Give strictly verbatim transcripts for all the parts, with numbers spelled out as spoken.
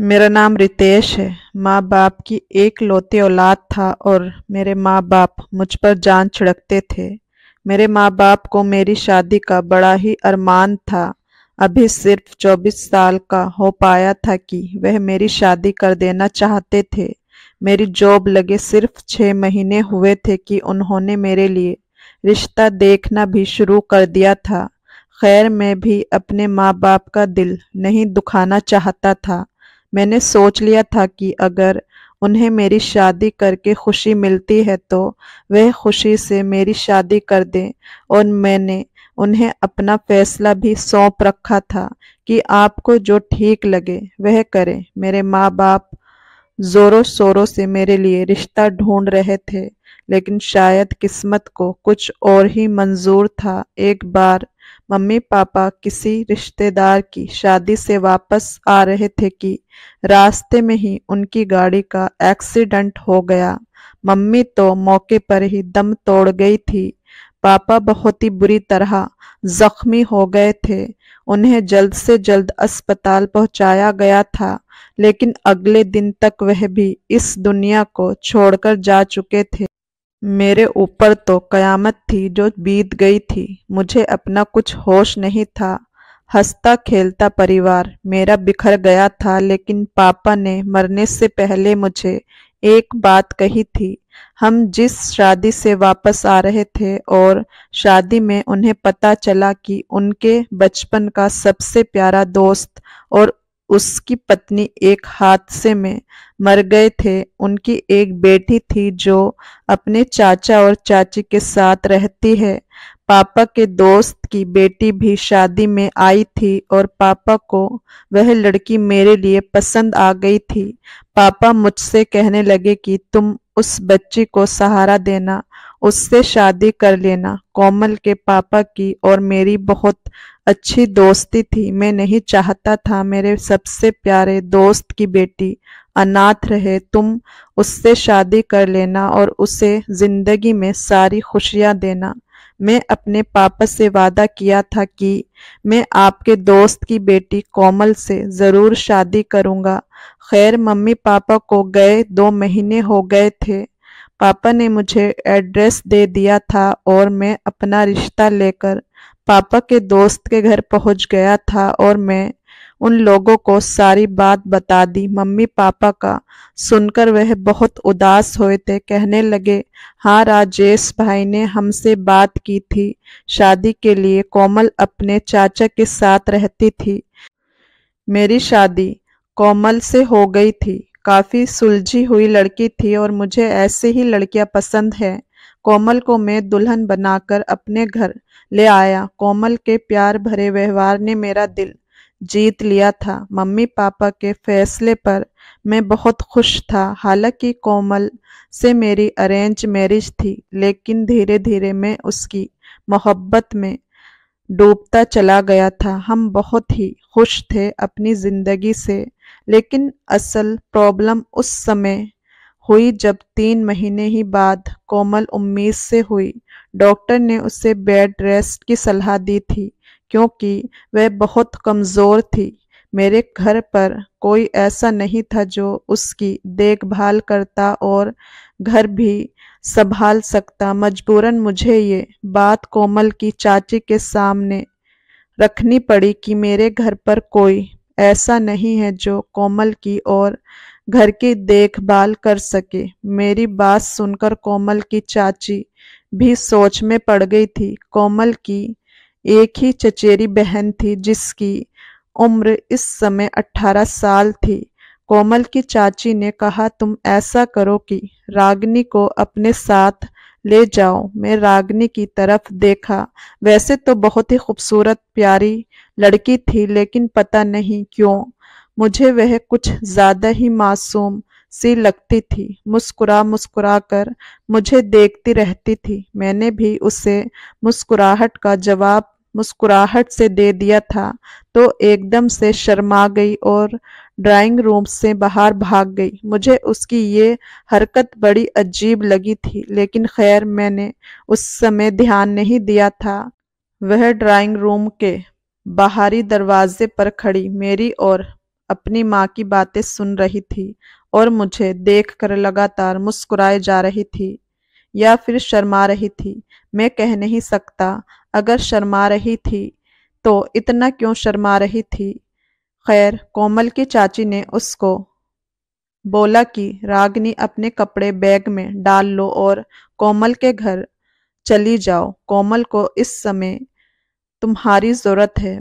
मेरा नाम रितेश है। माँ बाप की एक लौती औलाद था और मेरे माँ बाप मुझ पर जान छिड़कते थे। मेरे माँ बाप को मेरी शादी का बड़ा ही अरमान था। अभी सिर्फ चौबीस साल का हो पाया था कि वह मेरी शादी कर देना चाहते थे। मेरी जॉब लगे सिर्फ छः महीने हुए थे कि उन्होंने मेरे लिए रिश्ता देखना भी शुरू कर दिया था। खैर, मैं भी अपने माँ बाप का दिल नहीं दुखाना चाहता था। मैंने सोच लिया था कि अगर उन्हें मेरी शादी करके खुशी मिलती है तो वह खुशी से मेरी शादी कर दें, और मैंने उन्हें अपना फैसला भी सौंप रखा था कि आपको जो ठीक लगे वह करें। मेरे माँ बाप जोरों शोरों से मेरे लिए रिश्ता ढूंढ रहे थे, लेकिन शायद किस्मत को कुछ और ही मंजूर था। एक बार मम्मी पापा किसी रिश्तेदार की शादी से वापस आ रहे थे कि रास्ते में ही उनकी गाड़ी का एक्सीडेंट हो गया। मम्मी तो मौके पर ही दम तोड़ गई थी। पापा बहुत ही बुरी तरह जख्मी हो गए थे। उन्हें जल्द से जल्द अस्पताल पहुंचाया गया था, लेकिन अगले दिन तक वह भी इस दुनिया को छोड़कर जा चुके थे। मेरे ऊपर तो कयामत थी जो बीत गई थी। मुझे अपना कुछ होश नहीं था। हंसता खेलता परिवार मेरा बिखर गया था, लेकिन पापा ने मरने से पहले मुझे एक बात कही थी। हम जिस शादी से वापस आ रहे थे और शादी में उन्हें पता चला कि उनके बचपन का सबसे प्यारा दोस्त और उसकी पत्नी एक हादसे में मर गए थे। उनकी एक बेटी थी जो अपने चाचा और चाची के साथ रहती है। पापा के दोस्त की बेटी भी शादी में आई थी और पापा को वह लड़की मेरे लिए पसंद आ गई थी। पापा मुझसे कहने लगे कि तुम उस बच्ची को सहारा देना, उससे शादी कर लेना। कोमल के पापा की और मेरी बहुत अच्छी दोस्ती थी। मैं नहीं चाहता था मेरे सबसे प्यारे दोस्त की बेटी अनाथ रहे। तुम उससे शादी कर लेना और उसे जिंदगी में सारी खुशियां देना। मैं अपने पापा से वादा किया था कि मैं आपके दोस्त की बेटी कोमल से ज़रूर शादी करूंगा। खैर, मम्मी पापा को गए दो महीने हो गए थे। पापा ने मुझे एड्रेस दे दिया था और मैं अपना रिश्ता लेकर पापा के दोस्त के घर पहुंच गया था, और मैं उन लोगों को सारी बात बता दी। मम्मी पापा का सुनकर वह बहुत उदास हुए थे। कहने लगे, हाँ, राजेश भाई ने हमसे बात की थी शादी के लिए। कोमल अपने चाचा के साथ रहती थी। मेरी शादी कोमल से हो गई थी। काफ़ी सुलझी हुई लड़की थी और मुझे ऐसे ही लड़कियां पसंद हैं। कोमल को मैं दुल्हन बनाकर अपने घर ले आया। कोमल के प्यार भरे व्यवहार ने मेरा दिल जीत लिया था। मम्मी पापा के फैसले पर मैं बहुत खुश था। हालांकि कोमल से मेरी अरेंज मैरिज थी, लेकिन धीरे धीरे मैं उसकी मोहब्बत में डूबता चला गया था। हम बहुत ही खुश थे अपनी ज़िंदगी से, लेकिन असल प्रॉब्लम उस समय हुई जब तीन महीने ही बाद कोमल उम्मीद से हुई। डॉक्टर ने उसे बेड रेस्ट की सलाह दी थी क्योंकि वह बहुत कमज़ोर थी। मेरे घर पर कोई ऐसा नहीं था जो उसकी देखभाल करता और घर भी संभाल सकता। मजबूरन मुझे ये बात कोमल की चाची के सामने रखनी पड़ी कि मेरे घर पर कोई ऐसा नहीं है जो कोमल की और घर की देखभाल कर सके। मेरी बात सुनकर कोमल की चाची भी सोच में पड़ गई थी। कोमल की एक ही चचेरी बहन थी जिसकी उम्र इस समय अठारह साल थी। कोमल की चाची ने कहा, तुम ऐसा करो कि रागिनी को अपने साथ ले जाओ। मैं रागिनी की तरफ देखा। वैसे तो बहुत ही खूबसूरत प्यारी लड़की थी, लेकिन पता नहीं क्यों मुझे वह कुछ ज़्यादा ही मासूम सी लगती थी। मुस्कुरा मुस्कुरा कर मुझे देखती रहती थी। मैंने भी उसे मुस्कुराहट का जवाब मुस्कुराहट से दे दिया था, तो एकदम से शर्मा गई और ड्राइंग रूम से बाहर भाग गई। मुझे उसकी ये हरकत बड़ी अजीब लगी थी, लेकिन खैर मैंने उस समय ध्यान नहीं दिया था। वह ड्राइंग रूम के बाहरी दरवाजे पर खड़ी मेरी और अपनी माँ की बातें सुन रही थी और मुझे देखकर लगातार मुस्कुराए जा रही थी या फिर शर्मा रही थी। मैं कह नहीं सकता अगर शर्मा रही थी तो इतना क्यों शर्मा रही थी। खैर, कोमल की चाची ने उसको बोला कि रागिनी अपने कपड़े बैग में डाल लो और कोमल के घर चली जाओ, कोमल को इस समय तुम्हारी जरूरत है।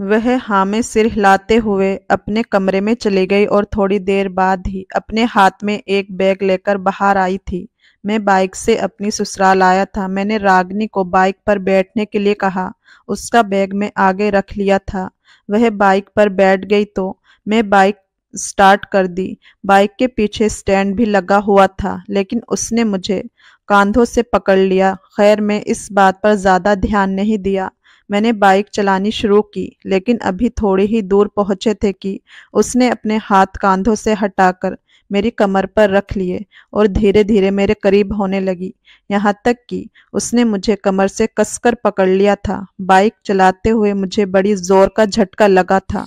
वह हाँ में सिर हिलाते हुए अपने कमरे में चली गई और थोड़ी देर बाद ही अपने हाथ में एक बैग लेकर बाहर आई थी। मैं बाइक से अपनी ससुराल आया था। मैंने रागिनी को बाइक पर बैठने के लिए कहा। उसका बैग मैं आगे रख लिया था। वह बाइक पर बैठ गई तो मैं बाइक स्टार्ट कर दी। बाइक के पीछे स्टैंड भी लगा हुआ था, लेकिन उसने मुझे कांधों से पकड़ लिया। खैर, मैं इस बात पर ज़्यादा ध्यान नहीं दिया। मैंने बाइक चलानी शुरू की, लेकिन अभी थोड़ी ही दूर पहुंचे थे कि उसने अपने हाथ कांधों से हटाकर मेरी कमर पर रख लिए और धीरे धीरे मेरे करीब होने लगी, यहाँ तक कि उसने मुझे कमर से कसकर पकड़ लिया था। बाइक चलाते हुए मुझे बड़ी जोर का झटका लगा था।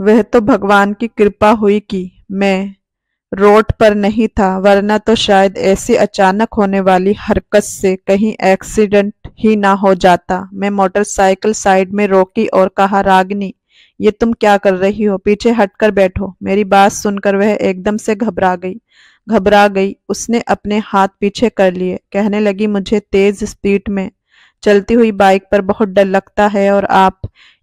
वह तो भगवान की कृपा हुई कि मैं रोड पर नहीं था, वरना तो शायद ऐसी अचानक होने वाली हरकत से कहीं एक्सीडेंट ही ना हो जाता। मैं मोटरसाइकिल साइड में रोकी और कहा, रागिनी ये तुम क्या कर रही हो, पीछे हटकर बैठो। मेरी बात सुनकर वह एकदम से घबरा गई घबरा गई उसने अपने हाथ पीछे कर लिए। कहने लगी, मुझे तेज स्पीड में चलती हुई बाइक पर बहुत डर लगता है और आप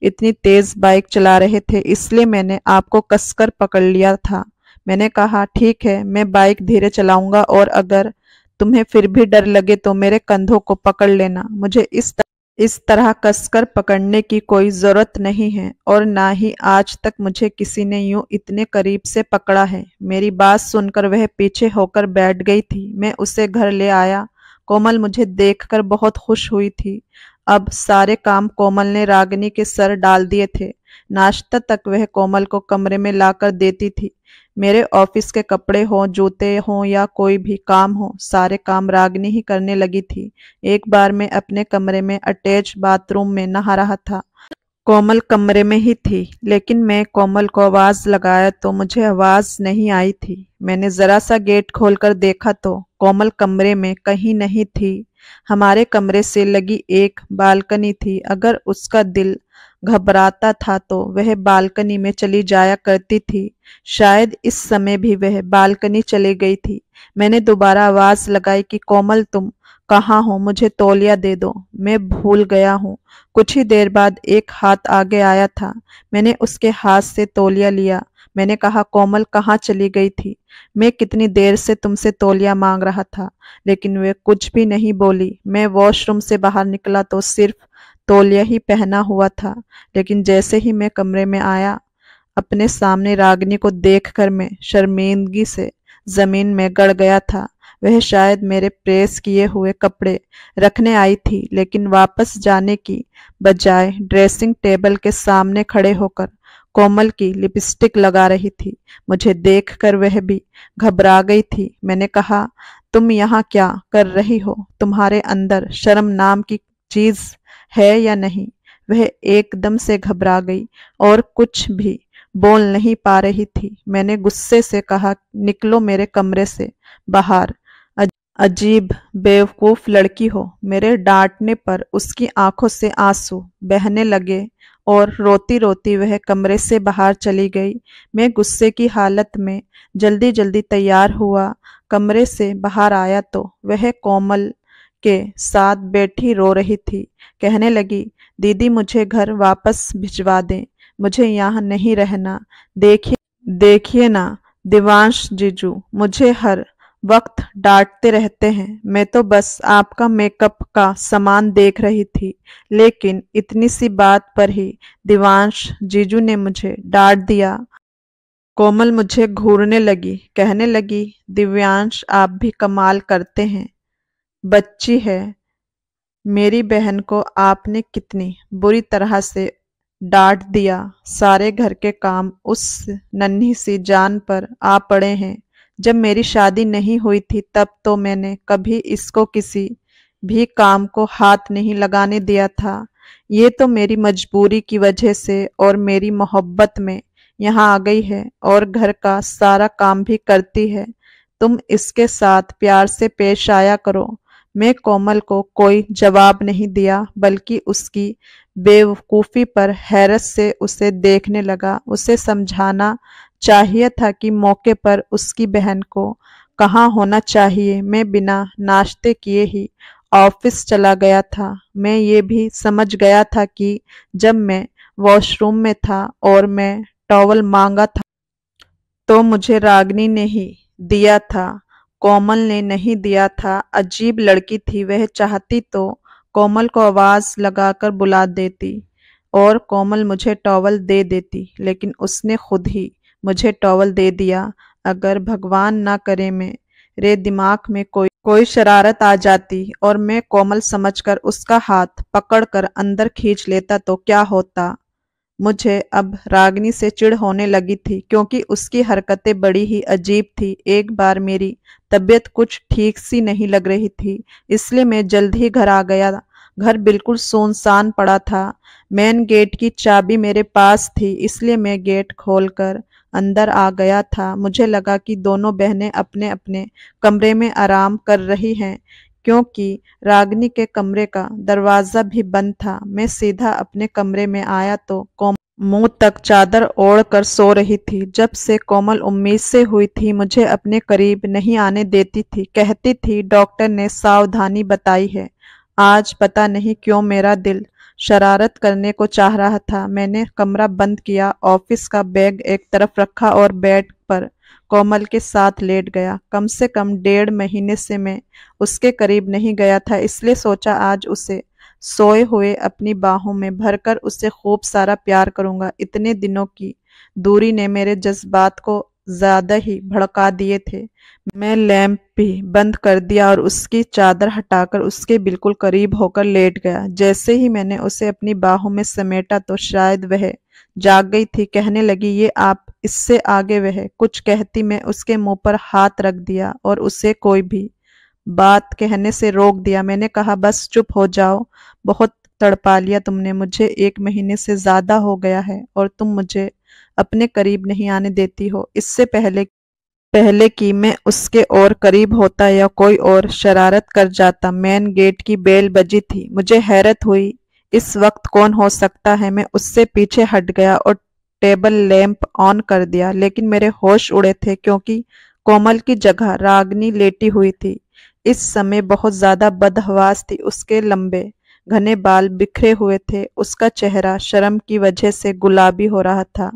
इतनी तेज बाइक चला रहे थे, इसलिए मैंने आपको कसकर पकड़ लिया था। मैंने कहा, ठीक है, मैं बाइक धीरे चलाऊंगा और अगर तुम्हें फिर भी डर लगे तो मेरे कंधों को पकड़ लेना। मुझे इस इस तरह कसकर पकड़ने की कोई ज़रूरत नहीं है और ना ही आज तक मुझे किसी ने यूं इतने करीब से पकड़ा है। मेरी बात सुनकर वह पीछे होकर बैठ गई थी। मैं उसे घर ले आया। कोमल मुझे देखकर बहुत खुश हुई थी। अब सारे काम कोमल ने रागिनी के सर डाल दिए थे। नाश्ता तक वह कोमल को कमरे में लाकर देती थी। मेरे ऑफिस के कपड़े हों, जूते हों या कोई भी काम हो, सारे काम रागिनी ही करने लगी थी। एक बार मैं अपने कमरे में अटैच बाथरूम में नहा रहा था। कोमल कमरे में ही थी, लेकिन मैं कोमल को आवाज़ लगाया तो मुझे आवाज़ नहीं आई थी। मैंने ज़रा सा गेट खोलकर देखा तो कोमल कमरे में कहीं नहीं थी। हमारे कमरे से लगी एक बालकनी थी। अगर उसका दिल घबराता था तो वह बालकनी में चली जाया करती थी। शायद इस समय भी वह बालकनी चली गई थी। मैंने दोबारा आवाज लगाई कि कोमल तुम कहाँ हो, मुझे तौलिया दे दो, मैं भूल गया हूँ। कुछ ही देर बाद एक हाथ आगे आया था। मैंने उसके हाथ से तौलिया लिया। मैंने कहा, कोमल कहाँ चली गई थी, मैं कितनी देर से तुमसे तौलिया मांग रहा था। लेकिन वह कुछ भी नहीं बोली। मैं वॉशरूम से बाहर निकला तो सिर्फ तौलिया ही पहना हुआ था, लेकिन जैसे ही मैं कमरे में आया, अपने सामने रागिनी को देखकर मैं शर्मिंदगी से जमीन में गड़ गया था। वह शायद मेरे प्रेस किए हुए कपड़े रखने आई थी, लेकिन वापस जाने की बजाय ड्रेसिंग टेबल के सामने खड़े होकर कोमल की लिपस्टिक लगा रही थी। मुझे देखकर वह भी घबरा गई थी। मैंने कहा, तुम यहाँ क्या कर रही हो, तुम्हारे अंदर शर्म नाम की चीज है या नहीं। वह एकदम से घबरा गई और कुछ भी बोल नहीं पा रही थी। मैंने गुस्से से कहा, निकलो मेरे कमरे से बाहर, अजीब बेवकूफ लड़की हो। मेरे डांटने पर उसकी आंखों से आंसू बहने लगे और रोती रोती वह कमरे से बाहर चली गई। मैं गुस्से की हालत में जल्दी जल्दी तैयार हुआ। कमरे से बाहर आया तो वह कोमल के साथ बैठी रो रही थी। कहने लगी, दीदी मुझे घर वापस भिजवा दें, मुझे यहाँ नहीं रहना। देखिए देखिए ना देवांश जीजू मुझे हर वक्त डांटते रहते हैं। मैं तो बस आपका मेकअप का सामान देख रही थी, लेकिन इतनी सी बात पर ही देवांश जीजू ने मुझे डांट दिया। कोमल मुझे घूरने लगी। कहने लगी, दिव्यांश आप भी कमाल करते हैं, बच्ची है, मेरी बहन को आपने कितनी बुरी तरह से डांट दिया। सारे घर के काम उस नन्ही सी जान पर आ पड़े हैं। जब मेरी शादी नहीं हुई थी तब तो मैंने कभी इसको किसी भी काम को हाथ नहीं लगाने दिया था। ये तो मेरी मजबूरी की वजह से और मेरी मोहब्बत में यहाँ आ गई है और घर का सारा काम भी करती है। तुम इसके साथ प्यार से पेश आया करो। मैं कोमल को कोई जवाब नहीं दिया, बल्कि उसकी बेवकूफ़ी पर हैरत से उसे देखने लगा। उसे समझाना चाहिए था कि मौके पर उसकी बहन को कहाँ होना चाहिए। मैं बिना नाश्ते किए ही ऑफिस चला गया था। मैं ये भी समझ गया था कि जब मैं वॉशरूम में था और मैं टॉवल मांगा था तो मुझे रागिनी ने ही दिया था, कोमल ने नहीं दिया था। अजीब लड़की थी, वह चाहती तो कोमल को आवाज़ लगाकर बुला देती और कोमल मुझे टॉवल दे देती, लेकिन उसने खुद ही मुझे टॉवल दे दिया। अगर भगवान ना करे मेरे दिमाग में कोई कोई शरारत आ जाती और मैं कोमल समझकर उसका हाथ पकड़कर अंदर खींच लेता तो क्या होता। मुझे अब रागिनी से चिढ़ होने लगी थी, क्योंकि उसकी हरकतें बड़ी ही अजीब थी। एक बार मेरी तबीयत कुछ ठीक सी नहीं लग रही थी, इसलिए मैं जल्द ही घर आ गया। घर बिल्कुल सुनसान पड़ा था। मेन गेट की चाबी मेरे पास थी, इसलिए मैं गेट खोलकर अंदर आ गया था। मुझे लगा कि दोनों बहनें अपने अपने कमरे में आराम कर रही हैं, क्योंकि रागिनी के कमरे का दरवाज़ा भी बंद था। मैं सीधा अपने कमरे में आया तो कोमल मुँह तक चादर ओढ़कर सो रही थी। जब से कोमल उम्मीद से हुई थी मुझे अपने करीब नहीं आने देती थी। कहती थी डॉक्टर ने सावधानी बताई है। आज पता नहीं क्यों मेरा दिल शरारत करने को चाह रहा था। मैंने कमरा बंद किया, ऑफिस का बैग एक तरफ रखा और बेड पर कोमल के साथ लेट गया। कम से कम डेढ़ महीने से मैं उसके करीब नहीं गया था, इसलिए सोचा आज उसे सोए हुए अपनी बाहों में भरकर उसे खूब सारा प्यार करूंगा। इतने दिनों की दूरी ने मेरे जज्बात को ज़्यादा ही भड़का दिए थे। मैं लैंप भी बंद कर दिया और उसकी चादर हटाकर उसके बिल्कुल करीब होकर लेट गया। जैसे ही मैंने उसे अपनी बाहों में समेटा तो शायद वह जाग गई थी। कहने लगी ये आप, इससे आगे वह कुछ कहती मैं उसके मुंह पर हाथ रख दिया और उसे कोई भी बात कहने से रोक दिया। मैंने कहा बस चुप हो जाओ, बहुत तड़पा लिया तुमने मुझे, एक महीने से ज़्यादा हो गया है और तुम मुझे अपने करीब नहीं आने देती हो। इससे पहले पहले कि मैं उसके और करीब होता या कोई और शरारत कर जाता, मेन गेट की बेल बजी थी। मुझे हैरत हुई इस वक्त कौन हो सकता है। मैं उससे पीछे हट गया और टेबल लैंप ऑन कर दिया, लेकिन मेरे होश उड़े थे क्योंकि कोमल की जगह रागिनी लेटी हुई थी। इस समय बहुत ज़्यादा बदहवास थी। उसके लंबे घने बाल बिखरे हुए थे, उसका चेहरा शर्म की वजह से गुलाबी हो रहा था,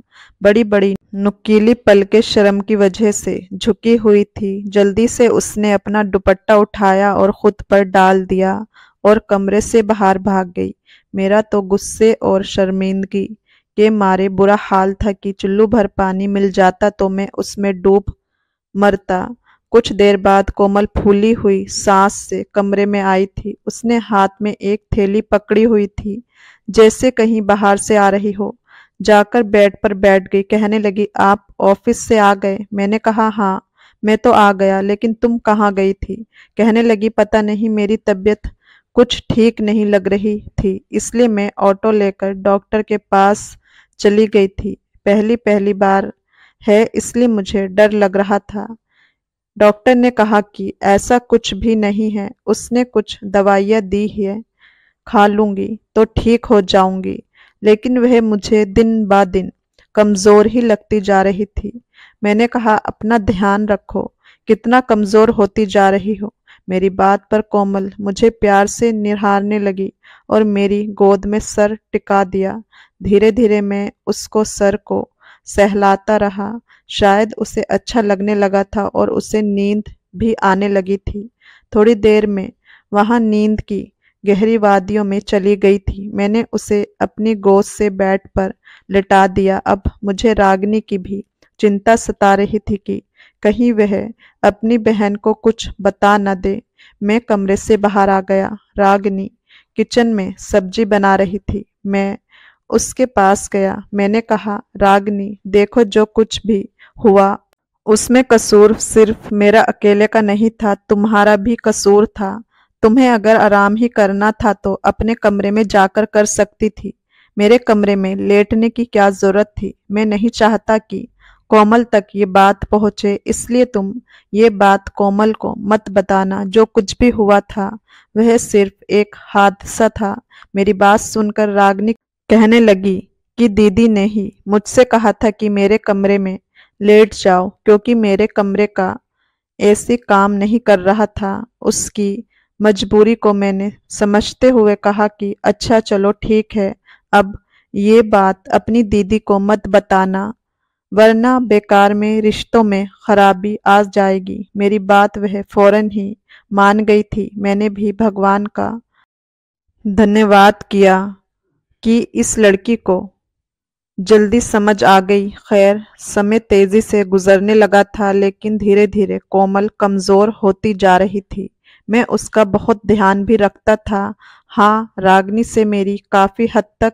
बड़ी बड़ी नुकीली पलकें शर्म की वजह से झुकी हुई थी। जल्दी से उसने अपना दुपट्टा उठाया और खुद पर डाल दिया और कमरे से बाहर भाग गई। मेरा तो गुस्से और शर्मिंदगी के मारे बुरा हाल था कि चुल्लू भर पानी मिल जाता तो मैं उसमें डूब मरता। कुछ देर बाद कोमल फूली हुई सांस से कमरे में आई थी। उसने हाथ में एक थैली पकड़ी हुई थी, जैसे कहीं बाहर से आ रही हो। जाकर बेड पर बैठ गई। कहने लगी आप ऑफिस से आ गए? मैंने कहा हाँ मैं तो आ गया, लेकिन तुम कहाँ गई थी? कहने लगी पता नहीं, मेरी तबीयत कुछ ठीक नहीं लग रही थी, इसलिए मैं ऑटो लेकर डॉक्टर के पास चली गई थी। पहली पहली बार है इसलिए मुझे डर लग रहा था। डॉक्टर ने कहा कि ऐसा कुछ भी नहीं है, उसने कुछ दवाइयाँ दी है, खा लूँगी तो ठीक हो जाऊँगी। लेकिन वह मुझे दिन ब दिन कमज़ोर ही लगती जा रही थी। मैंने कहा अपना ध्यान रखो, कितना कमज़ोर होती जा रही हो। मेरी बात पर कोमल मुझे प्यार से निहारने लगी और मेरी गोद में सर टिका दिया। धीरे धीरे मैं उसको सर को सहलाता रहा। शायद उसे अच्छा लगने लगा था और उसे नींद भी आने लगी थी। थोड़ी देर में वहाँ नींद की गहरी वादियों में चली गई थी। मैंने उसे अपनी गोद से बेड पर लिटा दिया। अब मुझे रागिनी की भी चिंता सता रही थी कि कहीं वह अपनी बहन को कुछ बता न दे। मैं कमरे से बाहर आ गया। रागिनी किचन में सब्जी बना रही थी। मैं उसके पास गया। मैंने कहा रागिनी देखो, जो कुछ भी हुआ उसमें कसूर सिर्फ मेरा अकेले का नहीं था, तुम्हारा भी कसूर था। तुम्हें अगर आराम ही करना था तो अपने कमरे में जाकर कर सकती थी। मेरे कमरे में लेटने की क्या जरूरत थी। मैं नहीं चाहता कि कोमल तक ये बात पहुंचे, इसलिए तुम ये बात कोमल को मत बताना। जो कुछ भी हुआ था वह सिर्फ एक हादसा था। मेरी बात सुनकर रागिनी कहने लगी कि दीदी ने ही मुझसे कहा था कि मेरे कमरे में लेट जाओ, क्योंकि मेरे कमरे का एसी काम नहीं कर रहा था। उसकी मजबूरी को मैंने समझते हुए कहा कि अच्छा चलो ठीक है, अब ये बात अपनी दीदी को मत बताना, वरना बेकार में रिश्तों में खराबी आ जाएगी। मेरी बात वह फौरन ही मान गई थी। मैंने भी भगवान का धन्यवाद किया कि इस लड़की को जल्दी समझ आ गई। खैर, समय तेजी से गुजरने लगा था, लेकिन धीरे धीरे कोमल कमजोर होती जा रही थी। मैं उसका बहुत ध्यान भी रखता था। हाँ, रागिनी से मेरी काफी हद तक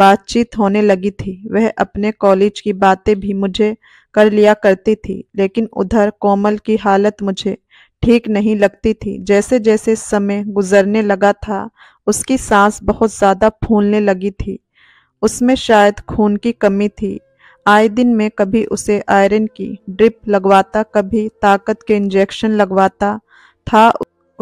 बातचीत होने लगी थी। वह अपने कॉलेज की बातें भी मुझे कर लिया करती थी, लेकिन उधर कोमल की हालत मुझे ठीक नहीं लगती थी। जैसे जैसे समय गुजरने लगा था, उसकी सांस बहुत ज्यादा फूलने लगी थी। उसमें शायद खून की कमी थी। आए दिन मैं कभी उसे आयरन की ड्रिप लगवाता, कभी ताकत के इंजेक्शन लगवाता था।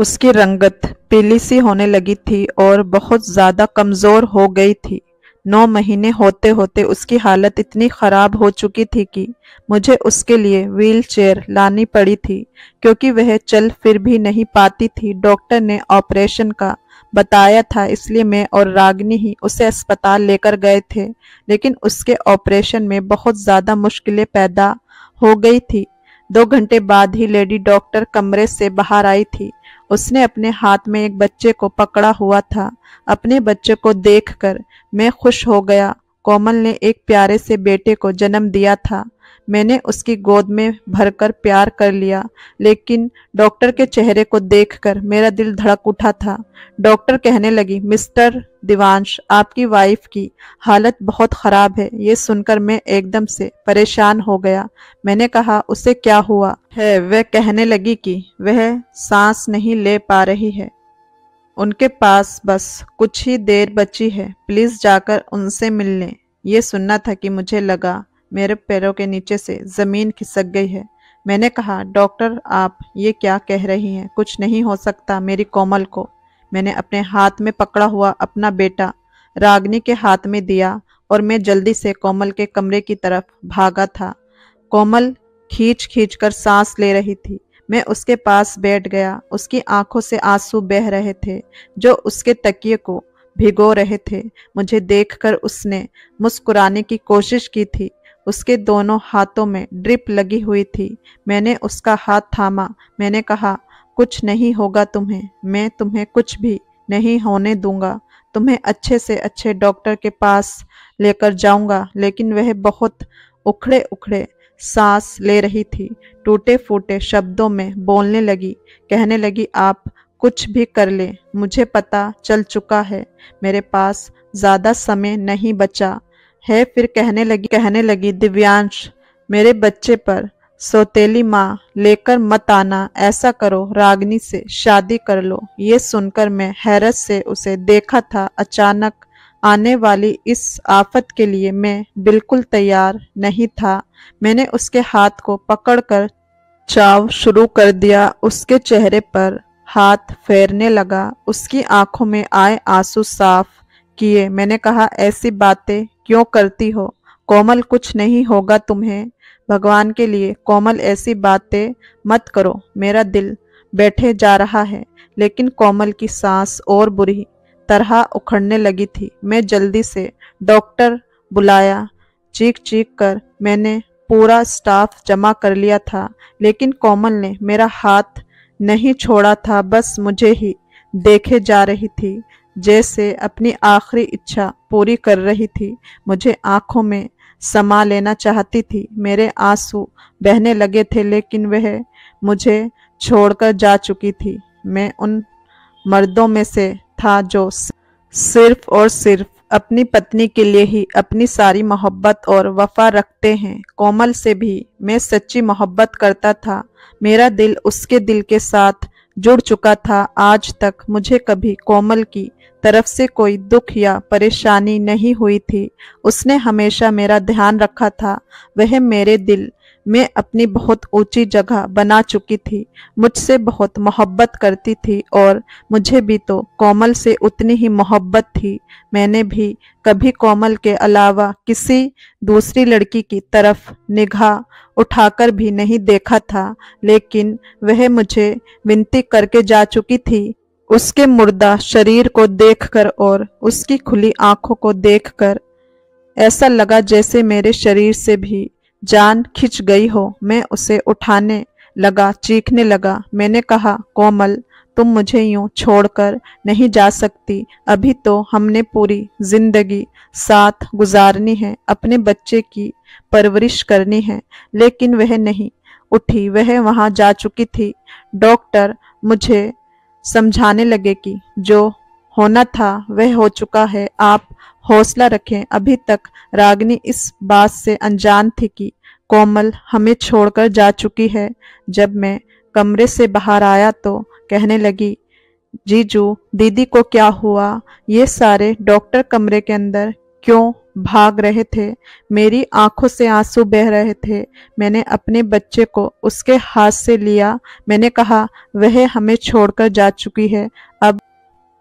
उसकी रंगत पीली सी होने लगी थी और बहुत ज़्यादा कमज़ोर हो गई थी। नौ महीने होते होते उसकी हालत इतनी ख़राब हो चुकी थी कि मुझे उसके लिए व्हील चेयर लानी पड़ी थी, क्योंकि वह चल फिर भी नहीं पाती थी। डॉक्टर ने ऑपरेशन का बताया था, इसलिए मैं और रागिनी ही उसे अस्पताल लेकर गए थे। लेकिन उसके ऑपरेशन में बहुत ज़्यादा मुश्किलें पैदा हो गई थी। दो घंटे बाद ही लेडी डॉक्टर कमरे से बाहर आई थी। उसने अपने हाथ में एक बच्चे को पकड़ा हुआ था। अपने बच्चे को देखकर मैं खुश हो गया। कोमल ने एक प्यारे से बेटे को जन्म दिया था। मैंने उसकी गोद में भरकर प्यार कर लिया, लेकिन डॉक्टर के चेहरे को देखकर मेरा दिल धड़क उठा था। डॉक्टर कहने लगी, मिस्टर दिवांश, आपकी वाइफ की हालत बहुत ख़राब है। ये सुनकर मैं एकदम से परेशान हो गया। मैंने कहा, उसे क्या हुआ है? वह कहने लगी कि वह सांस नहीं ले पा रही है, उनके पास बस कुछ ही देर बची है, प्लीज़ जाकर उनसे मिल लें। ये सुनना था कि मुझे लगा मेरे पैरों के नीचे से ज़मीन खिसक गई है। मैंने कहा, डॉक्टर आप ये क्या कह रही हैं? कुछ नहीं हो सकता मेरी कोमल को। मैंने अपने हाथ में पकड़ा हुआ अपना बेटा रागिनी के हाथ में दिया और मैं जल्दी से कोमल के कमरे की तरफ भागा था। कोमल खींच खींच कर सांस ले रही थी। मैं उसके पास बैठ गया। उसकी आंखों से आंसू बह रहे थे जो उसके तकिए को भिगो रहे थे। मुझे देखकर उसने मुस्कुराने की कोशिश की थी। उसके दोनों हाथों में ड्रिप लगी हुई थी। मैंने उसका हाथ थामा। मैंने कहा, कुछ नहीं होगा तुम्हें, मैं तुम्हें कुछ भी नहीं होने दूंगा। तुम्हें अच्छे से अच्छे डॉक्टर के पास लेकर जाऊंगा। लेकिन वह बहुत उखड़े उखड़े सांस ले रही थी। टूटे फूटे शब्दों में बोलने लगी, कहने लगी, आप कुछ भी कर ले, मुझे पता चल चुका है, मेरे पास ज़्यादा समय नहीं बचा है। फिर कहने लगी कहने लगी दिव्यांश, मेरे बच्चे पर सौतेली माँ लेकर मत आना, ऐसा करो रागिनी से शादी कर लो। ये सुनकर मैं हैरत से उसे देखा था। अचानक आने वाली इस आफत के लिए मैं बिल्कुल तैयार नहीं था। मैंने उसके हाथ को पकड़कर चाव शुरू कर दिया, उसके चेहरे पर हाथ फेरने लगा, उसकी आंखों में आए आंसू साफ किए। मैंने कहा, ऐसी बातें क्यों करती हो कोमल? कुछ नहीं होगा तुम्हें, भगवान के लिए कोमल ऐसी बातें मत करो, मेरा दिल बैठे जा रहा है। लेकिन कोमल की सांस और बुरी तरह उखड़ने लगी थी। मैं जल्दी से डॉक्टर बुलाया। चीख चीख कर मैंने पूरा स्टाफ जमा कर लिया था, लेकिन कोमल ने मेरा हाथ नहीं छोड़ा था। बस मुझे ही देखे जा रही थी, जैसे अपनी आखिरी इच्छा पूरी कर रही थी। मुझे आंखों में समा लेना चाहती थी। मेरे आंसू बहने लगे थे, लेकिन वह मुझे छोड़कर जा चुकी थी। मैं उन मर्दों में से था जो सिर्फ और सिर्फ अपनी पत्नी के लिए ही अपनी सारी मोहब्बत और वफा रखते हैं। कोमल से भी मैं सच्ची मोहब्बत करता था। मेरा दिल उसके दिल के साथ जुड़ चुका था। आज तक मुझे कभी कोमल की तरफ से कोई दुख या परेशानी नहीं हुई थी। उसने हमेशा मेरा ध्यान रखा था। वह मेरे दिल में अपनी बहुत ऊंची जगह बना चुकी थी। मुझसे बहुत मोहब्बत करती थी और मुझे भी तो कोमल से उतनी ही मोहब्बत थी। मैंने भी कभी कोमल के अलावा किसी दूसरी लड़की की तरफ निगाह उठाकर भी नहीं देखा था, लेकिन वह मुझे विनती करके जा चुकी थी। उसके मुर्दा शरीर को देखकर और उसकी खुली आंखों को देखकर ऐसा लगा जैसे मेरे शरीर से भी जान खिंच गई हो। मैं उसे उठाने लगा, चीखने लगा। मैंने कहा, कोमल, तुम मुझे यूं छोड़कर नहीं जा सकती। अभी तो हमने पूरी जिंदगी साथ गुजारनी है, अपने बच्चे की परवरिश करनी है। लेकिन वह नहीं उठी। वह वहां जा चुकी थी। डॉक्टर मुझे समझाने लगे कि जो होना था वह हो चुका है, आप हौसला रखें। अभी तक रागिनी इस बात से अनजान थी कि कोमल हमें छोड़कर जा चुकी है। जब मैं कमरे से बाहर आया तो कहने लगी, जीजू दीदी को क्या हुआ? ये सारे डॉक्टर कमरे के अंदर क्यों भाग रहे थे? मेरी आंखों से आंसू बह रहे थे। मैंने अपने बच्चे को उसके हाथ से लिया। मैंने कहा, वह हमें छोड़कर जा चुकी है, अब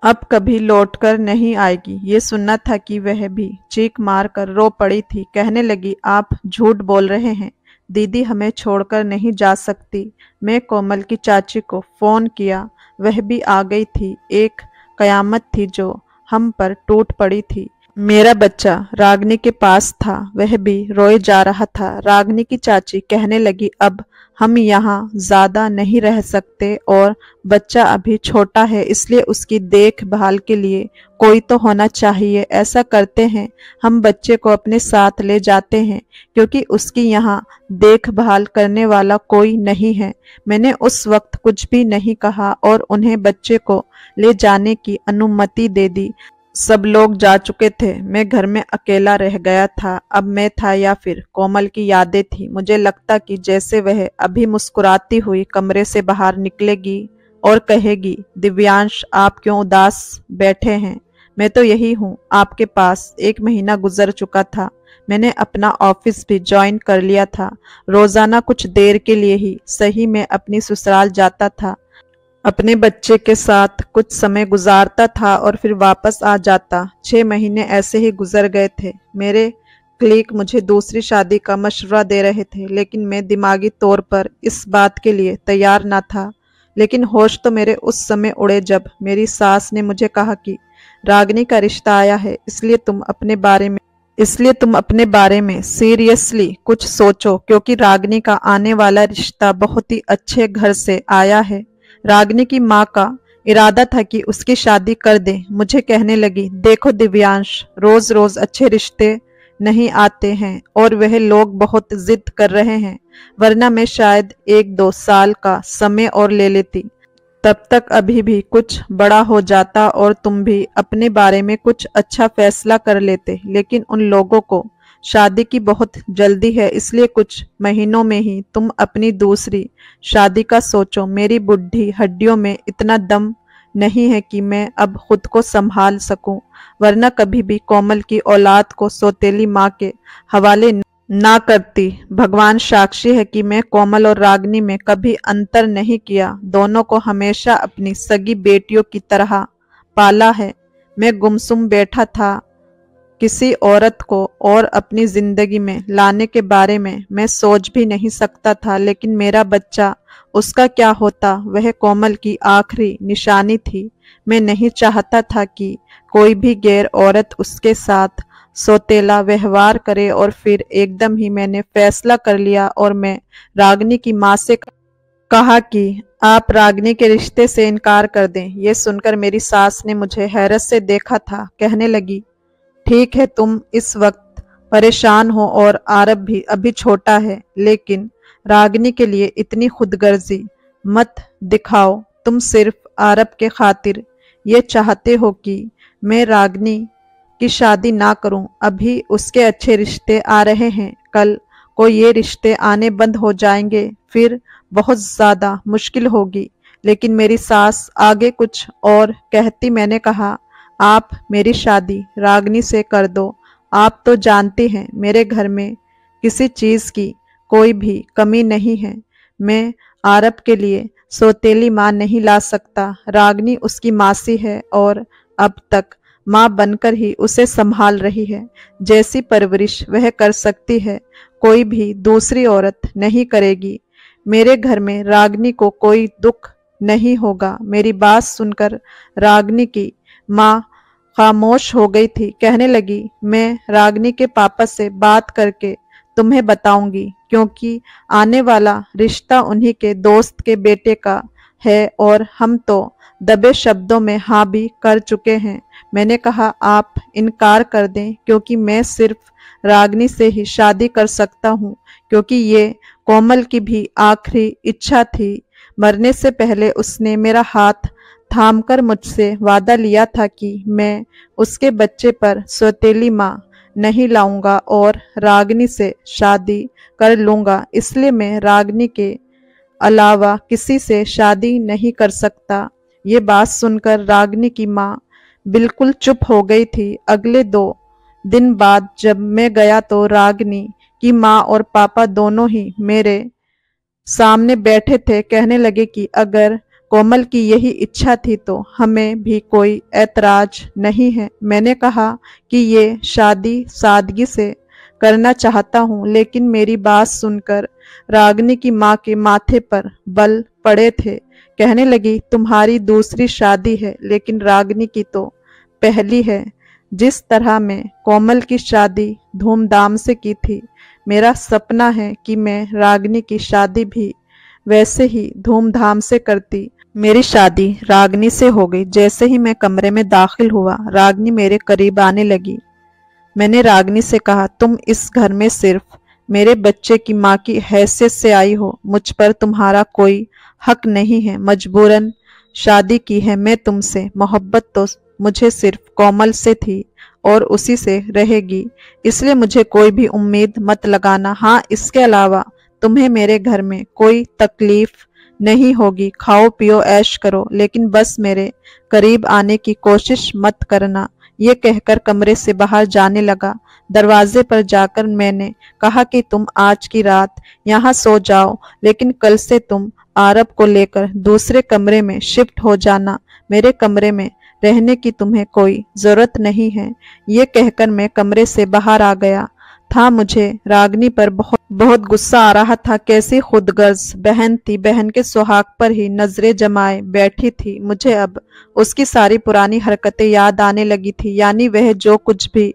अब कभी लौटकर नहीं आएगी। ये सुनना था कि वह भी चीख मार कर रो पड़ी थी। कहने लगी, आप झूठ बोल रहे हैं, दीदी हमें छोड़कर नहीं जा सकती। मैं कोमल की चाची को फोन किया, वह भी आ गई थी। एक कयामत थी जो हम पर टूट पड़ी थी। मेरा बच्चा रागिनी के पास था, वह भी रोए जा रहा था। रागिनी की चाची कहने लगी, अब हम यहाँ ज़्यादा नहीं रह सकते और बच्चा अभी छोटा है, इसलिए उसकी देखभाल के लिए कोई तो होना चाहिए। ऐसा करते हैं, हम बच्चे को अपने साथ ले जाते हैं, क्योंकि उसकी यहाँ देखभाल करने वाला कोई नहीं है। मैंने उस वक्त कुछ भी नहीं कहा और उन्हें बच्चे को ले जाने की अनुमति दे दी। सब लोग जा चुके थे। मैं घर में अकेला रह गया था। अब मैं था या फिर कोमल की यादें थी। मुझे लगता कि जैसे वह अभी मुस्कुराती हुई कमरे से बाहर निकलेगी और कहेगी, दिव्यांश आप क्यों उदास बैठे हैं? मैं तो यही हूँ आपके पास। एक महीना गुजर चुका था। मैंने अपना ऑफिस भी ज्वाइन कर लिया था। रोजाना कुछ देर के लिए ही सही मैं अपनी ससुराल जाता था, अपने बच्चे के साथ कुछ समय गुजारता था और फिर वापस आ जाता। छः महीने ऐसे ही गुजर गए थे। मेरे क्लीग मुझे दूसरी शादी का मशवरा दे रहे थे, लेकिन मैं दिमागी तौर पर इस बात के लिए तैयार ना था। लेकिन होश तो मेरे उस समय उड़े जब मेरी सास ने मुझे कहा कि रागिनी का रिश्ता आया है, इसलिए तुम अपने बारे में इसलिए तुम अपने बारे में सीरियसली कुछ सोचो, क्योंकि रागिनी का आने वाला रिश्ता बहुत ही अच्छे घर से आया है। रागिनी की माँ का इरादा था कि उसकी शादी कर दे। मुझे कहने लगी, देखो दिव्यांश, रोज रोज अच्छे रिश्ते नहीं आते हैं और वह लोग बहुत जिद कर रहे हैं, वरना मैं शायद एक दो साल का समय और ले लेती। तब तक अभी भी कुछ बड़ा हो जाता और तुम भी अपने बारे में कुछ अच्छा फैसला कर लेते। लेकिन उन लोगों को शादी की बहुत जल्दी है, इसलिए कुछ महीनों में ही तुम अपनी दूसरी शादी का सोचो। मेरी बुढ़ी हड्डियों में इतना दम नहीं है कि मैं अब खुद को संभाल सकूं, वरना कभी भी कोमल की औलाद को सौतेली माँ के हवाले ना करती। भगवान साक्षी है कि मैं कोमल और रागिनी में कभी अंतर नहीं किया। दोनों को हमेशा अपनी सगी बेटियों की तरह पाला है। मैं गुमसुम बैठा था। किसी औरत को और अपनी ज़िंदगी में लाने के बारे में मैं सोच भी नहीं सकता था, लेकिन मेरा बच्चा, उसका क्या होता? वह कोमल की आखिरी निशानी थी। मैं नहीं चाहता था कि कोई भी गैर औरत उसके साथ सौतेला व्यवहार करे। और फिर एकदम ही मैंने फैसला कर लिया और मैं रागिनी की माँ से कहा कि आप रागिनी के रिश्ते से इनकार कर दें। यह सुनकर मेरी सास ने मुझे हैरत से देखा था। कहने लगी, ठीक है, तुम इस वक्त परेशान हो और आरव भी अभी छोटा है, लेकिन रागिनी के लिए इतनी खुदगर्जी मत दिखाओ। तुम सिर्फ आरव के खातिर ये चाहते हो कि मैं रागिनी की शादी ना करूं। अभी उसके अच्छे रिश्ते आ रहे हैं, कल को ये रिश्ते आने बंद हो जाएंगे, फिर बहुत ज़्यादा मुश्किल होगी। लेकिन मेरी सास आगे कुछ और कहती। मैंने कहा, आप मेरी शादी रागनी से कर दो। आप तो जानते हैं मेरे घर में किसी चीज़ की कोई भी कमी नहीं है। मैं आरब के लिए सौतेली माँ नहीं ला सकता। रागनी उसकी मासी है और अब तक माँ बनकर ही उसे संभाल रही है। जैसी परवरिश वह कर सकती है कोई भी दूसरी औरत नहीं करेगी। मेरे घर में रागनी को कोई दुख नहीं होगा। मेरी बात सुनकर रागनी की माँ खामोश हो गई थी। कहने लगी, मैं रागनी के पापा से बात करके तुम्हें बताऊंगी, क्योंकि आने वाला रिश्ता उन्हीं के दोस्त के बेटे का है और हम तो दबे शब्दों में हाँ भी कर चुके हैं। मैंने कहा आप इनकार कर दें, क्योंकि मैं सिर्फ रागनी से ही शादी कर सकता हूँ, क्योंकि ये कोमल की भी आखिरी इच्छा थी। मरने से पहले उसने मेरा हाथ थामकर मुझसे वादा लिया था कि मैं उसके बच्चे पर सौतेली माँ नहीं लाऊंगा और रागनी से शादी कर लूँगा। इसलिए मैं रागनी के अलावा किसी से शादी नहीं कर सकता। ये बात सुनकर रागनी की माँ बिल्कुल चुप हो गई थी। अगले दो दिन बाद जब मैं गया तो रागनी की माँ और पापा दोनों ही मेरे सामने बैठे थे। कहने लगे कि अगर कोमल की यही इच्छा थी तो हमें भी कोई ऐतराज नहीं है। मैंने कहा कि ये शादी सादगी से करना चाहता हूँ, लेकिन मेरी बात सुनकर रागनी की माँ के माथे पर बल पड़े थे। कहने लगी, तुम्हारी दूसरी शादी है, लेकिन रागनी की तो पहली है। जिस तरह मैं कोमल की शादी धूमधाम से की थी, मेरा सपना है कि मैं रागनी की शादी भी वैसे ही धूमधाम से करती। मेरी शादी रागनी से हो गई। जैसे ही मैं कमरे में दाखिल हुआ, रागनी मेरे करीब आने लगी। मैंने रागनी से कहा, तुम इस घर में सिर्फ मेरे बच्चे की माँ की हैसियत से आई हो। मुझ पर तुम्हारा कोई हक नहीं है। मजबूरन शादी की है मैं तुमसे। मोहब्बत तो मुझे सिर्फ कोमल से थी और उसी से रहेगी, इसलिए मुझे कोई भी उम्मीद मत लगाना। हाँ, इसके अलावा तुम्हें मेरे घर में कोई तकलीफ नहीं होगी। खाओ पियो ऐश करो, लेकिन बस मेरे करीब आने की कोशिश मत करना। ये कहकर कमरे से बाहर जाने लगा। दरवाजे पर जाकर मैंने कहा कि तुम आज की रात यहाँ सो जाओ, लेकिन कल से तुम आरब को लेकर दूसरे कमरे में शिफ्ट हो जाना। मेरे कमरे में रहने की तुम्हें कोई जरूरत नहीं है। ये कहकर मैं कमरे से बाहर आ गया था। मुझे रागनी पर बहुत बहुत गुस्सा आ रहा था। कैसी खुदगर्ज बहन थी। बहन के सुहाग पर ही नजरें जमाए बैठी थी। मुझे अब उसकी सारी पुरानी हरकतें याद आने लगी थी। यानी वह जो कुछ भी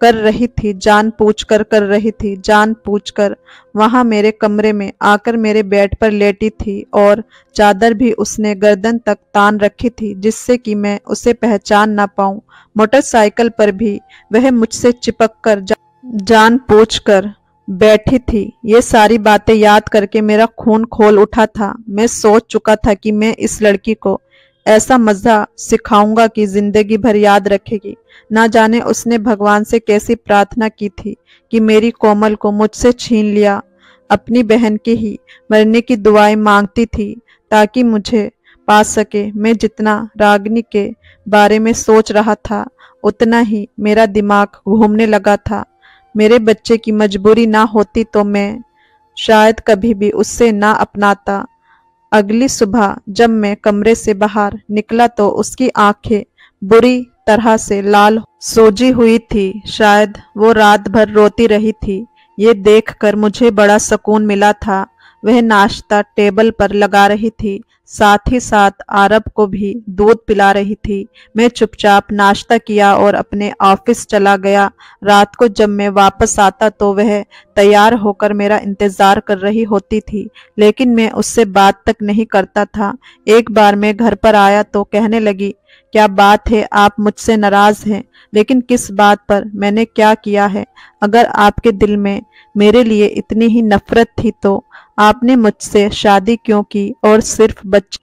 कर रही थी जानबूझकर कर रही थी। जानबूझकर वहां मेरे कमरे में आकर मेरे बेड पर लेटी थी और चादर भी उसने गर्दन तक तान रखी थी, जिससे कि मैं उसे पहचान ना पाऊं। मोटरसाइकिल पर भी वह मुझसे चिपक कर जा... जानबूझकर बैठी थी। ये सारी बातें याद करके मेरा खून खौल उठा था। मैं सोच चुका था कि मैं इस लड़की को ऐसा मज़ा सिखाऊंगा कि जिंदगी भर याद रखेगी। ना जाने उसने भगवान से कैसी प्रार्थना की थी कि मेरी कोमल को मुझसे छीन लिया। अपनी बहन की ही मरने की दुआएं मांगती थी ताकि मुझे पा सके। मैं जितना रागनी के बारे में सोच रहा था, उतना ही मेरा दिमाग घूमने लगा था। मेरे बच्चे की मजबूरी ना होती तो मैं शायद कभी भी उससे ना अपनाता। अगली सुबह जब मैं कमरे से बाहर निकला तो उसकी आंखें बुरी तरह से लाल सोजी हुई थी। शायद वो रात भर रोती रही थी। ये देखकर मुझे बड़ा सुकून मिला था। वह नाश्ता टेबल पर लगा रही थी, साथ ही साथ आरब को भी दूध पिला रही थी। मैं चुपचाप नाश्ता किया और अपने ऑफिस चला गया। रात को जब मैं वापस आता तो वह तैयार होकर मेरा इंतज़ार कर रही होती थी, लेकिन मैं उससे बात तक नहीं करता था। एक बार मैं घर पर आया तो कहने लगी, क्या बात है, आप मुझसे नाराज़ हैं? लेकिन किस बात पर? मैंने क्या किया है? अगर आपके दिल में मेरे लिए इतनी ही नफरत थी तो आपने मुझसे शादी क्यों की और सिर्फ बच्चे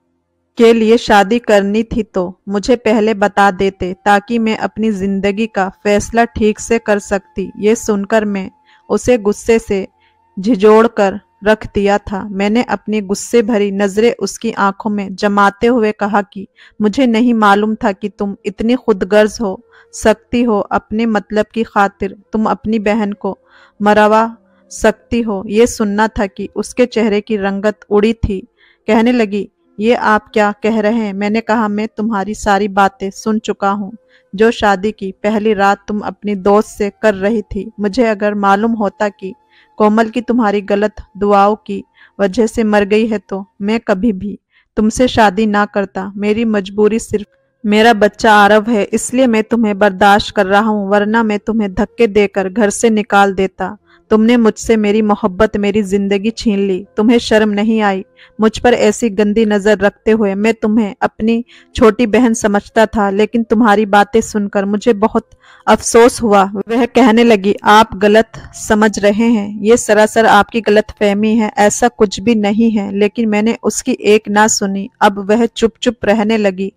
के लिए शादी करनी थी तो मुझे पहले बता देते, ताकि मैं अपनी जिंदगी का फैसला ठीक से कर सकती। ये सुनकर मैं उसे गुस्से से झिझोड़ कर रख दिया था। मैंने अपनी गुस्से भरी नजरें उसकी आंखों में जमाते हुए कहा कि मुझे नहीं मालूम था कि तुम इतनी खुदगर्ज हो सकती हो, अपने मतलब की खातिर तुम अपनी बहन को मरवा सकती हो। यह सुनना था कि उसके चेहरे की रंगत उड़ी थी। कहने लगी, ये आप क्या कह रहे हैं? मैंने कहा, मैं तुम्हारी सारी बातें सुन चुका हूँ जो शादी की पहली रात तुम अपनी दोस्त से कर रही थी। मुझे अगर मालूम होता कि कोमल की तुम्हारी गलत दुआओं की वजह से मर गई है तो मैं कभी भी तुमसे शादी ना करता। मेरी मजबूरी सिर्फ मेरा बच्चा आरव है, इसलिए मैं तुम्हें बर्दाश्त कर रहा हूँ, वरना मैं तुम्हें धक्के देकर घर से निकाल देता। तुमने मुझसे मेरी मोहब्बत, मेरी जिंदगी छीन ली। तुम्हें शर्म नहीं आई? मुझ पर ऐसी गंदी नज़र रखते हुए। मैं तुम्हें अपनी छोटी बहन समझता था, लेकिन तुम्हारी बातें सुनकर मुझे बहुत अफसोस हुआ। वह कहने लगी, आप गलत समझ रहे हैं, ये सरासर आपकी गलतफहमी है, ऐसा कुछ भी नहीं है। लेकिन मैंने उसकी एक ना सुनी। अब वह चुप चुप रहने लगी,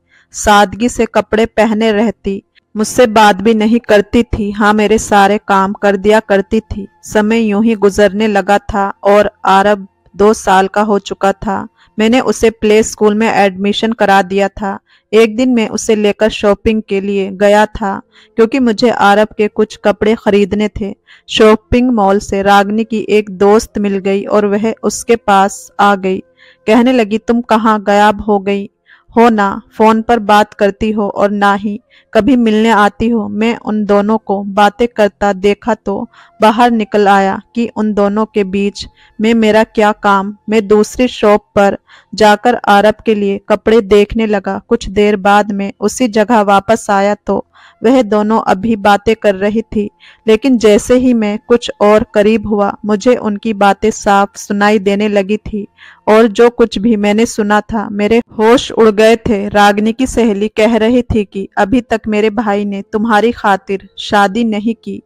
सादगी से कपड़े पहने रहती, मुझसे बात भी नहीं करती थी। हाँ, मेरे सारे काम कर दिया करती थी। समय यूं ही गुजरने लगा था और आरब दो साल का हो चुका था। मैंने उसे प्ले स्कूल में एडमिशन करा दिया था। एक दिन मैं उसे लेकर शॉपिंग के लिए गया था क्योंकि मुझे आरब के कुछ कपड़े खरीदने थे। शॉपिंग मॉल से रागिनी की एक दोस्त मिल गई और वह उसके पास आ गई। कहने लगी, तुम कहाँ गायब हो गई हो? ना फोन पर बात करती हो और ना ही कभी मिलने आती हो। मैं उन दोनों को बातें करता देखा तो बाहर निकल आया कि उन दोनों के बीच में मेरा क्या काम। मैं दूसरी शॉप पर जाकर आरब के लिए कपड़े देखने लगा। कुछ देर बाद में उसी जगह वापस आया तो वह दोनों अभी बातें कर रही थी, लेकिन जैसे ही मैं कुछ और करीब हुआ मुझे उनकी बातें साफ सुनाई देने लगी थी और जो कुछ भी मैंने सुना था मेरे होश उड़ गए थे। रागिनी की सहेली कह रही थी कि अभी तक मेरे भाई ने तुम्हारी खातिर शादी नहीं की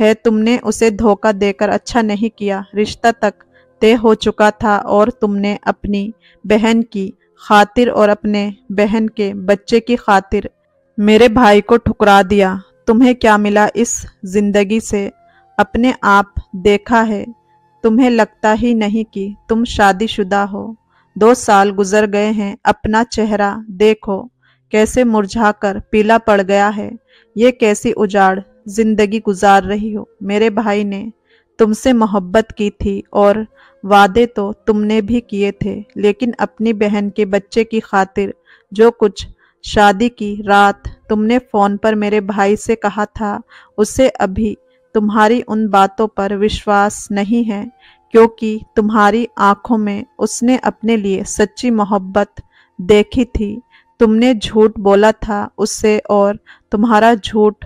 है, तुमने उसे धोखा देकर अच्छा नहीं किया। रिश्ता तक तय हो चुका था और तुमने अपनी बहन की खातिर और अपने बहन के बच्चे की खातिर मेरे भाई को ठुकरा दिया। तुम्हें क्या मिला इस जिंदगी से? अपने आप देखा है, तुम्हें लगता ही नहीं कि तुम शादीशुदा हो। दो साल गुजर गए हैं, अपना चेहरा देखो कैसे मुरझाकर पीला पड़ गया है। ये कैसी उजाड़ जिंदगी गुजार रही हो। मेरे भाई ने तुमसे मोहब्बत की थी और वादे तो तुमने भी किए थे, लेकिन अपनी बहन के बच्चे की खातिर जो कुछ शादी की रात तुमने फोन पर मेरे भाई से कहा था, उसे अभी तुम्हारी उन बातों पर विश्वास नहीं है क्योंकि तुम्हारी आंखों में उसने अपने लिए सच्ची मोहब्बत देखी थी। तुमने झूठ बोला था उससे और तुम्हारा झूठ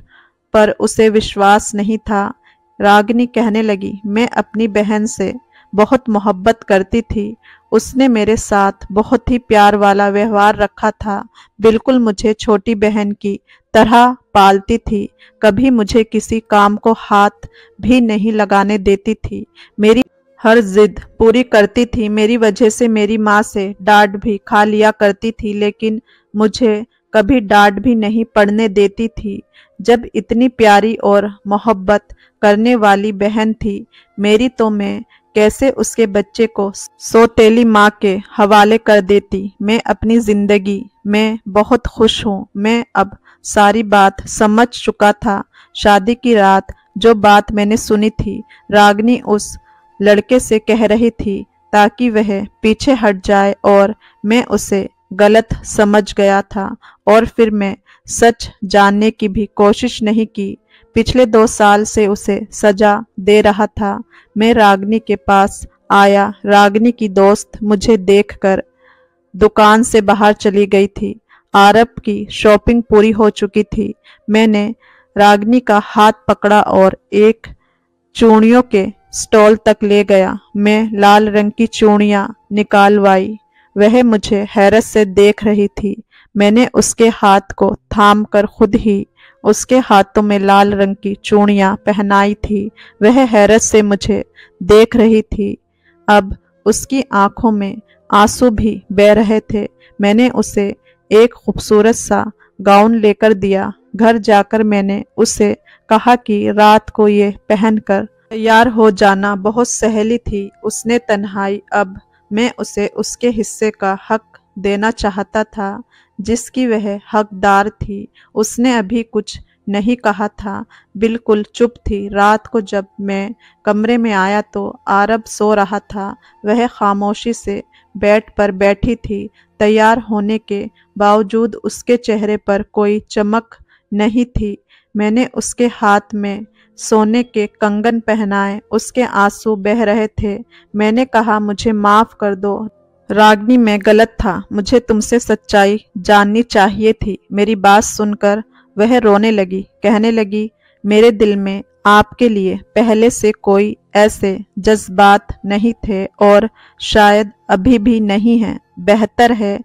पर उसे विश्वास नहीं था। रागिनी कहने लगी, मैं अपनी बहन से बहुत मोहब्बत करती थी, उसने मेरे साथ बहुत ही प्यार वाला व्यवहार रखा था, बिल्कुल मुझे छोटी बहन की तरह पालती थी, कभी मुझे किसी काम को हाथ भी नहीं लगाने देती थी, मेरी हर जिद पूरी करती थी। मेरी वजह से मेरी माँ से डांट भी खा लिया करती थी, लेकिन मुझे कभी डांट भी नहीं पड़ने देती थी। जब इतनी प्यारी और मोहब्बत करने वाली बहन थी मेरी, तो मैं कैसे उसके बच्चे को सोतेली माँ के हवाले कर देती। मैं अपनी जिंदगी में बहुत खुश हूँ। मैं अब सारी बात समझ चुका था। शादी की रात जो बात मैंने सुनी थी, रागिनी उस लड़के से कह रही थी ताकि वह पीछे हट जाए और मैं उसे गलत समझ गया था और फिर मैं सच जानने की भी कोशिश नहीं की। पिछले दो साल से उसे सजा दे रहा था। मैं रागिनी के पास आया। रागिनी की दोस्त मुझे देखकर दुकान से बाहर चली गई थी। आरब की शॉपिंग पूरी हो चुकी थी। मैंने रागिनी का हाथ पकड़ा और एक चूड़ियों के स्टॉल तक ले गया। मैं लाल रंग की चूड़ियाँ निकालवाई। वह मुझे हैरत से देख रही थी। मैंने उसके हाथ को थाम कर खुद ही उसके हाथों में लाल रंग की चूड़ियाँ पहनाई थी। वह हैरत से मुझे देख रही थी। अब उसकी आंखों में आंसू भी बह रहे थे। मैंने उसे एक खूबसूरत सा गाउन लेकर दिया। घर जाकर मैंने उसे कहा कि रात को ये पहनकर तैयार हो जाना बहुत सहेली थी उसने तन्हाई। अब मैं उसे उसके हिस्से का हक देना चाहता था जिसकी वह हकदार थी। उसने अभी कुछ नहीं कहा था, बिल्कुल चुप थी। रात को जब मैं कमरे में आया तो आरब सो रहा था। वह खामोशी से बेड पर बैठी थी। तैयार होने के बावजूद उसके चेहरे पर कोई चमक नहीं थी। मैंने उसके हाथ में सोने के कंगन पहनाए, उसके आंसू बह रहे थे। मैंने कहा, मुझे माफ़ कर दो रागिनी, मैं गलत था, मुझे तुमसे सच्चाई जाननी चाहिए थी। मेरी बात सुनकर वह रोने लगी, कहने लगी, मेरे दिल में आपके लिए पहले से कोई ऐसे जज्बात नहीं थे और शायद अभी भी नहीं हैं। बेहतर है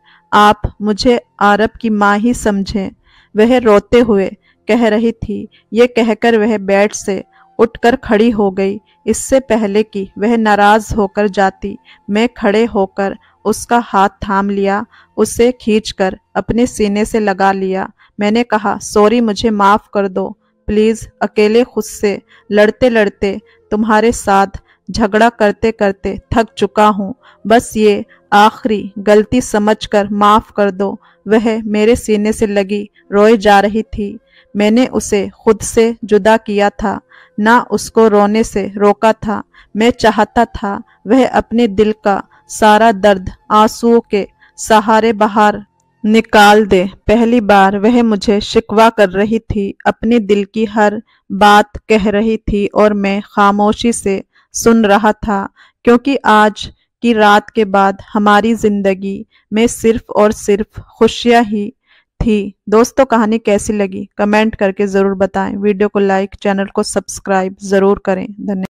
आप मुझे आरब की माँ ही समझें, वह रोते हुए कह रही थी। ये कहकर वह बेड से उठकर खड़ी हो गई। इससे पहले कि वह नाराज होकर जाती, मैं खड़े होकर उसका हाथ थाम लिया, उसे खींचकर अपने सीने से लगा लिया। मैंने कहा, सॉरी, मुझे माफ़ कर दो प्लीज़। अकेले खुद से लड़ते लड़ते, तुम्हारे साथ झगड़ा करते करते थक चुका हूँ। बस ये आखिरी गलती समझकर माफ़ कर दो। वह मेरे सीने से लगी रोए जा रही थी। मैंने उसे खुद से जुदा किया था, ना उसको रोने से रोका था। मैं चाहता था वह अपने दिल का सारा दर्द आंसुओं के सहारे बाहर निकाल दे। पहली बार वह मुझे शिकवा कर रही थी, अपने दिल की हर बात कह रही थी और मैं खामोशी से सुन रहा था, क्योंकि आज की रात के बाद हमारी जिंदगी में सिर्फ और सिर्फ खुशियां ही थी। दोस्तों, कहानी कैसी लगी कमेंट करके ज़रूर बताएं। वीडियो को लाइक, चैनल को सब्सक्राइब ज़रूर करें। धन्यवाद।